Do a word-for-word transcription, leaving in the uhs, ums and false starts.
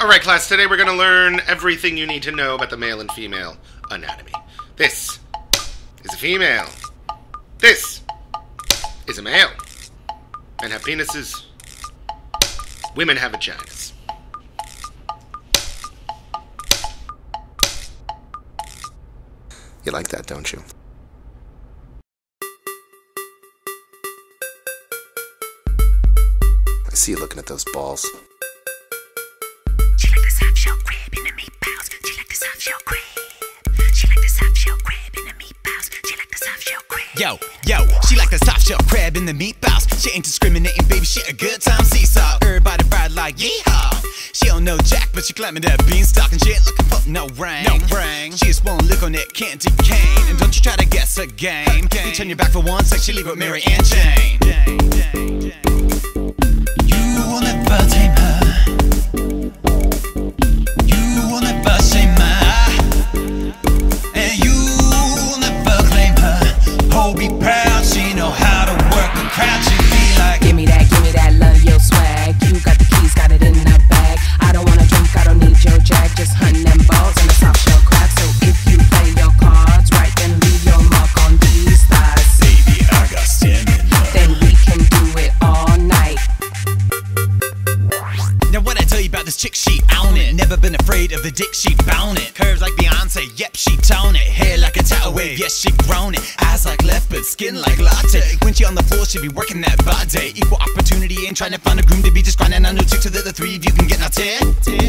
Alright class, today we're going to learn everything you need to know about the male and female anatomy. This is a female. This is a male. Men have penises. Women have vaginas. You like that, don't you? I see you looking at those balls. Yo, yo, she like the soft shell crab in the meatballs. She ain't discriminating, baby, she a good time seesaw. Everybody ride like yeehaw. She don't know jack, but she climbing that beanstalk. And she ain't looking for no ring, no ring. She just won't look on that candy cane. And don't you try to guess her game. You turn your back for one sec, she leave with Mary and Jane. You will never tame her. You will never shame her. And you will never claim her. Oh, be proud, she know how to work a crowd. She be like, give me that, give me that, love your swag. You got the keys, got it in the bag. I don't wanna drink, I don't need your jack. Just hunting them balls and the soft shell crab. So if you play your cards right, then leave your mark on these thighs. Baby, I got stamina. Then we can do it all night. Now what I tell you about this chick, she own it. Never been afraid of the dick, she bound it. Curves like Beyonce, yep, she tone it. Hair like a tidal wave, yes, she grown it. Eyes like leopard, skin like latte. When she on the floor, she be working that body. Equal opportunity and trying to find a groom to be just grinding on her chick so that the three of you can get in our tear.